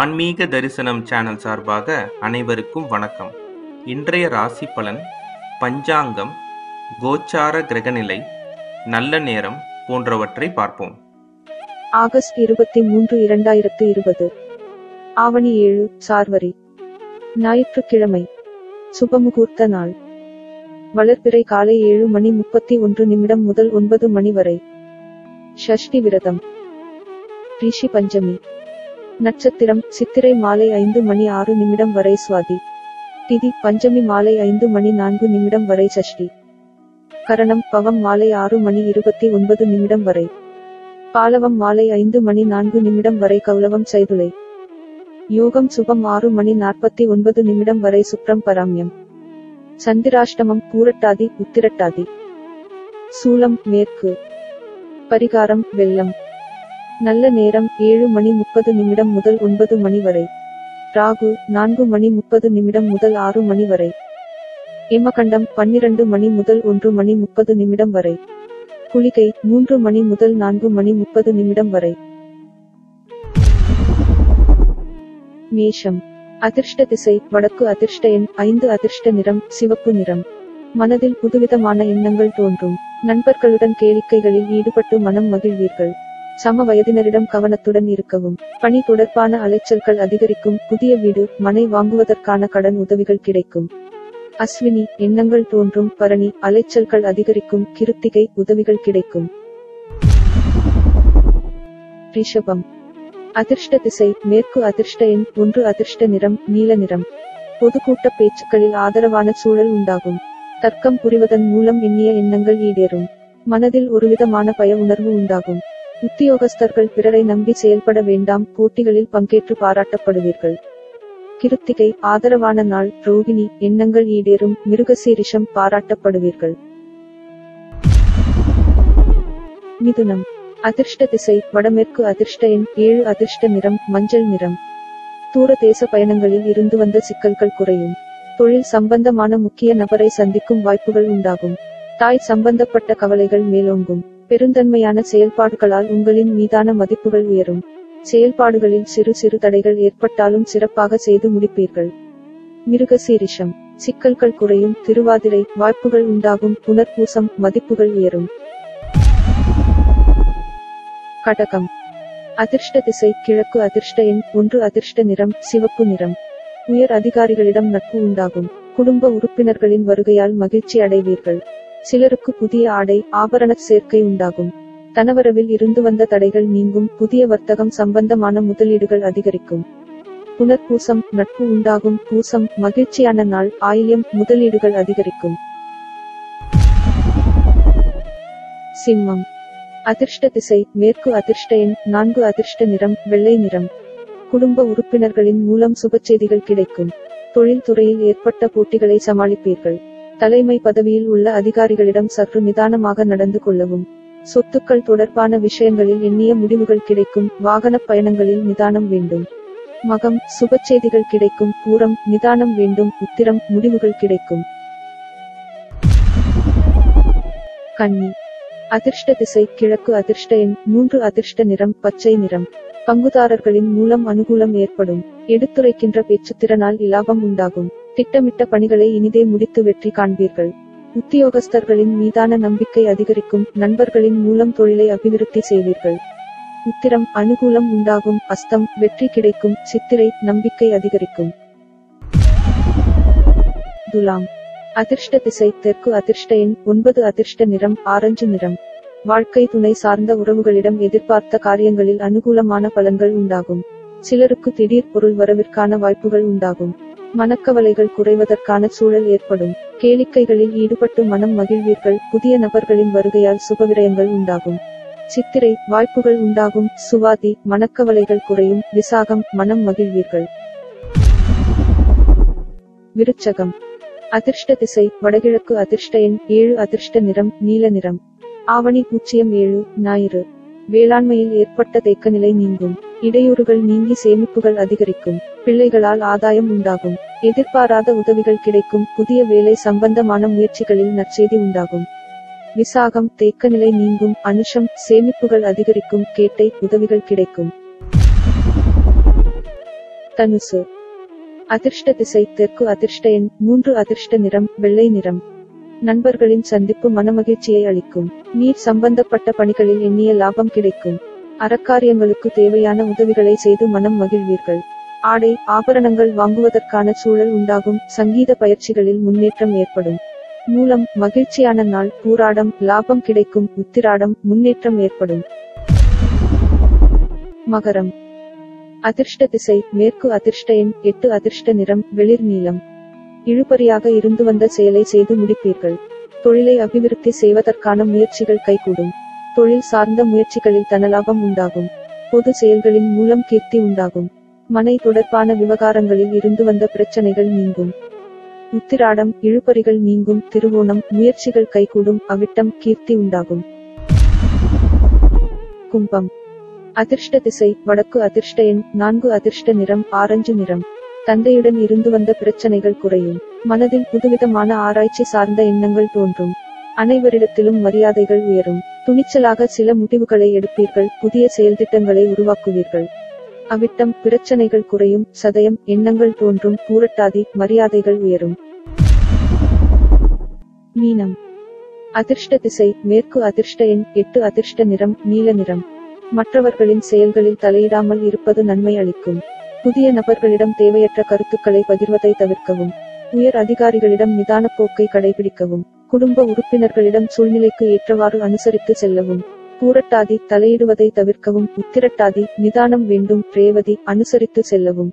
ஆன்மீக தரிசனம் சேனல் சார்பாக அனைவருக்கும் வணக்கம். இன்றைய ராசி பலன், பஞ்சாங்கம், கோச்சார கிரகநிலை, நல்ல நேரம் போன்றவற்றை பார்ப்போம். ஆகஸ்ட் 23, 2020, ஆவணி 7, சார்வரி, ஞாயிற்றுக்கிழமை, சுபமுகூர்த்த நாள். வளர்பிறை காலை 7:31 முதல் 9 வரை. ஷஷ்டி விரதம். ரிஷி பஞ்சமி. நட்சத்திரம் சித்திரை மாலை 5:06 வரை சுவாதி. திதி பஞ்சமி மாலை 5:04 வரை சஷ்டி. கரணம் பவம் மாலை 6:29 வரை. பாலவம் மாலை 5:04 வரை கௌலவம் செய்துளை. யோகம் சுபம் 6:49 வரை சுப்ரம் பராம்யம். சந்திராஷ்டமம் பூரட்டாதி உத்திரட்டாதி. சூலம் மேற்கு. பரிகாரம் வெல்லம். நல்ல நேரம் 7:30 முதல் 9 வரை. ராகு 4:30 முதல் 6 வரை. எமகண்டம் 12 முதல் 1:30 வரை. குளிகை 3 முதல் 4:30 வரை. மேஷம். அதிர்ஷ்ட திசை வடக்கு. அதிர்ஷ்ட எண் 5. அதிர்ஷ்ட நிறம் சிவப்பு நிறம். மனதில் புதுவிதமான எண்ணங்கள் தோன்றும். நண்பர்களுடன் கேளிக்கைகளில் ஈடுபட்டு மனம் மகிழ்வீர்கள். சம வயதினரிடம் கவனத்துடன் இருக்கவும். பணி தொடர்பான அலைச்சல்கள் அதிகரிக்கும். புதிய வீடு மனை வாங்குவதற்கான கடன் உதவிகள் கிடைக்கும். அஸ்வினி எண்ணங்கள் தோன்றும். பரணி அலைச்சல்கள் அதிகரிக்கும். கிருத்திகை உதவிகள் கிடைக்கும். ரிஷபம். அதிர்ஷ்ட திசை மேற்கு. அதிர்ஷ்ட எண் 1. அதிர்ஷ்ட நிறம் நீல நிறம். பொதுக்கூட்ட பேச்சுக்களில் ஆதரவான சூழல் உண்டாகும். தர்க்கம் புரிவதன் மூலம் எண்ணிய எண்ணங்கள் ஈடேறும். மனதில் ஒருவிதமான பய உணர்வு உண்டாகும். உத்தியோகஸ்தர்கள் பிறரை நம்பி செயல்பட வேண்டாம். போட்டிகளில் பங்கேற்று பாராட்டப்படுவீர்கள். கிருத்திகை ஆதரவான நாள். ரோகிணி எண்ணங்கள் ஈடேறும். மிருகசீரிஷம் பாராட்டப்படுவீர்கள். மிதுனம். அதிர்ஷ்ட திசை வடமேற்கு. அதிர்ஷ்ட எண் 7. அதிர்ஷ்ட நிறம் மஞ்சள் நிறம். தூர தேச பயணங்களில் இருந்து வந்த சிக்கல்கள் குறையும். தொழில் சம்பந்தமான முக்கிய நபரை சந்திக்கும் வாய்ப்புகள் உண்டாகும். தாய் சம்பந்தப்பட்ட கவலைகள் மேலோங்கும். பெருந்தன்மையான செயல்பாடுகளால் உங்களின் மீதான மதிப்புகள் உயரும். செயல்பாடுகளில் சிறு சிறு தடைகள் ஏற்பட்டாலும் சிறப்பாக செய்து முடிப்பீர்கள். மிருகசீரிஷம். சிக்கல்கள் குறையும். திருவாதிரை வாய்ப்புகள் உண்டாகும். புனர்பூசம் மதிப்புகள் உயரும். கடகம். அதிர்ஷ்ட திசை கிழக்கு. அதிர்ஷ்ட எண் 1. அதிர்ஷ்ட நிறம் சிவப்பு நிறம். உயர் அதிகாரிகளிடம் நட்பு உண்டாகும். குடும்ப உறுப்பினர்களின் வருகையால் மகிழ்ச்சி அடைவீர்கள். சிலருக்கு புதிய ஆடை ஆபரண சேர்க்கை உண்டாகும். தனவரவில் இருந்து வந்த தடைகள் நீங்கும். புதிய வர்த்தகம் சம்பந்தமான முதலீடுகள் அதிகரிக்கும். புனர்பூசம் நட்பு உண்டாகும். பூசம் மகிழ்ச்சியான நாள். ஆயில்யம் முதலீடுகள் அதிகரிக்கும். சிம்மம். அதிர்ஷ்ட திசை மேற்கு. அதிர்ஷ்ட எண் 4. அதிர்ஷ்ட நிறம் வெள்ளை நிறம். குடும்ப உறுப்பினர்களின் மூலம் சுப செய்திகள் கிடைக்கும். தொழில்துறையில் ஏற்பட்ட போட்டிகளை சமாளிப்பீர்கள். தலைமை பதவியில் உள்ள அதிகாரிகளிடம் சற்று நிதானமாக நடந்து கொள்ளவும். சொத்துக்கள் தொடர்பான விஷயங்களில் எண்ணிய முடிவுகள் கிடைக்கும். வாகன பயணங்களில் நிதானம் வேண்டும். மகம் சுப செய்திகள் கிடைக்கும். பூரம் நிதானம் வேண்டும். உத்திரம் முடிவுகள் கிடைக்கும். கன்னி. அதிர்ஷ்ட திசை கிழக்கு. அதிர்ஷ்ட எண் 3. அதிர்ஷ்ட நிறம் பச்சை நிறம். பங்குதாரர்களின் மூலம் அனுகூலம் ஏற்படும். எடுத்துரைக்கின்ற பேச்சுத்திறனால் இலாபம் உண்டாகும். திட்டமிட்ட பணிகளை இனிதே முடித்து வெற்றி காண்பீர்கள். உத்தியோகஸ்தர்களின் மீதான நம்பிக்கை அதிகரிக்கும். நண்பர்களின் மூலம் தொழிலை அபிவிருத்தி செய்வீர்கள். உத்திரம் அனுகூலம் உண்டாகும். அஸ்தம் வெற்றி கிடைக்கும். சித்திரை நம்பிக்கை அதிகரிக்கும். துலாம். அதிர்ஷ்ட திசை தெற்கு. அதிர்ஷ்ட எண் 9. அதிர்ஷ்ட நிறம் ஆரஞ்சு நிறம். வாழ்க்கை துணை சார்ந்த உறவுகளிடம் எதிர்பார்த்த காரியங்களில் அனுகூலமான பலன்கள் உண்டாகும். சிலருக்கு திடீர் பொருள் வரவிற்கான வாய்ப்புகள் உண்டாகும். மனக்கவலைகள் குறைவதற்கான சூழல் ஏற்படும். கேளிக்கைகளில் ஈடுபட்டு மனம் மகிழ்வீர்கள். புதிய நபர்களின் வருகையால் சுபவிரயங்கள் உண்டாகும். சித்திரை வாய்ப்புகள் உண்டாகும். சுவாதி மனக்கவலைகள் குறையும். விசாகம் மனம் மகிழ்வீர்கள். விருச்சகம். அதிர்ஷ்ட திசை வடகிழக்கு. அதிர்ஷ்ட எண் 7. அதிர்ஷ்ட நிறம் நீல நிறம். ஆவணி 07, ஞாயிறு. வேளாண்மையில் ஏற்பட்ட தேக்க நிலை நீங்கும். இடையூறுகள் நீங்கி சேமிப்புகள் அதிகரிக்கும். பிள்ளைகளால் ஆதாயம் உண்டாகும். எதிர்பாராத உதவிகள் கிடைக்கும். புதிய வேலை சம்பந்தமான முயற்சிகளில் நற்செய்தி உண்டாகும். விசாகம் தேக்க நிலை நீங்கும். அனுஷம் சேமிப்புகள் அதிகரிக்கும். கேட்டை உதவிகள் கிடைக்கும். தனுசு. அதிர்ஷ்ட திசை தெற்கு. அதிர்ஷ்ட எண் 3. அதிர்ஷ்ட நிறம் வெள்ளை நிறம். நண்பர்களின் சந்திப்பு மனமகிழ்ச்சியை அளிக்கும். நீர் சம்பந்தப்பட்ட பணிகளில் எண்ணிய லாபம் கிடைக்கும். அறக்காரியங்களுக்கு தேவையான உதவிகளை செய்து மனம் மகிழ்வீர்கள். ஆடை ஆபரணங்கள் வாங்குவதற்கான சூழல் உண்டாகும். சங்கீத பயிற்சிகளில் முன்னேற்றம் ஏற்படும். மூலம் மகிழ்ச்சியான நாள். பூராடம் லாபம் கிடைக்கும். உத்திராடம் முன்னேற்றம் ஏற்படும். மகரம். அதிர்ஷ்ட திசை மேற்கு. அதிர்ஷ்ட எண் 8. அதிர்ஷ்ட நிறம் வெளிர் நீலம். இழுபறியாக இருந்து வந்த செயலை செய்து முடிப்பீர்கள். தொழிலை அபிவிருத்தி செய்வதற்கான முயற்சிகள் கைகூடும். தொழில் சார்ந்த முயற்சிகளில் தனலாபம் உண்டாகும். பொது செயல்களின் மூலம் கீர்த்தி உண்டாகும். மனை தொடர்பான விவகாரங்களில் இருந்து வந்த பிரச்சனைகள் நீங்கும். உத்திராடம் இழுபறிகள் நீங்கும். திருவோணம் முயற்சிகள் கைகூடும். அவிட்டம் கீர்த்தி உண்டாகும். கும்பம். அதிர்ஷ்ட திசை வடக்கு. அதிர்ஷ்ட எண் 4. அதிர்ஷ்ட நிறம் ஆரஞ்சு நிறம். தந்தையுடன் இருந்து வந்த பிரச்சனைகள் குறையும். மனதில் புதுவிதமான ஆராய்ச்சி சார்ந்த எண்ணங்கள் தோன்றும். அனைவரிடத்திலும் மரியாதைகள் உயரும். துணிச்சலாக சில முடிவுகளை எடுப்பீர்கள். புதிய செயல் திட்டங்களை உருவாக்குவீர்கள். அவிட்டம் பிரச்சனைகள் குறையும். சதயம் எண்ணங்கள் தோன்றும். பூரட்டாதி மரியாதைகள் உயரும். மீனம். அதிர்ஷ்ட திசை மேற்கு. அதிர்ஷ்ட எண் 8. அதிர்ஷ்ட நிறம் நீல நிறம். மற்றவர்களின் செயல்களில் தலையிடாமல் இருப்பது நன்மை அளிக்கும். புதிய நபர்களிடம் தேவையற்ற கருத்துக்களை பகிர்வதை தவிர்க்கவும். உயர் அதிகாரிகளிடம் நிதான போக்கை கடைபிடிக்கவும். குடும்ப உறுப்பினர்களிடம் சூழ்நிலைக்கு ஏற்றவாறு அனுசரித்து செல்லவும். பூரட்டாதி தலையிடுவதை தவிர்க்கவும். உத்திரட்டாதி நிதானம் வேண்டும். ரேவதி அனுசரித்து செல்லவும்.